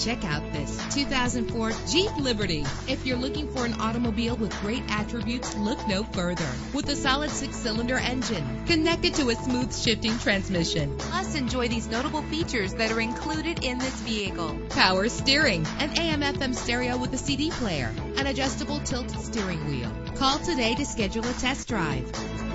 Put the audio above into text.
Check out this 2004 Jeep Liberty. If you're looking for an automobile with great attributes, look no further. With a solid 6-cylinder engine connected to a smooth shifting transmission. Plus, enjoy these notable features that are included in this vehicle: power steering, an AM/FM stereo with a CD player, an adjustable tilt steering wheel. Call today to schedule a test drive.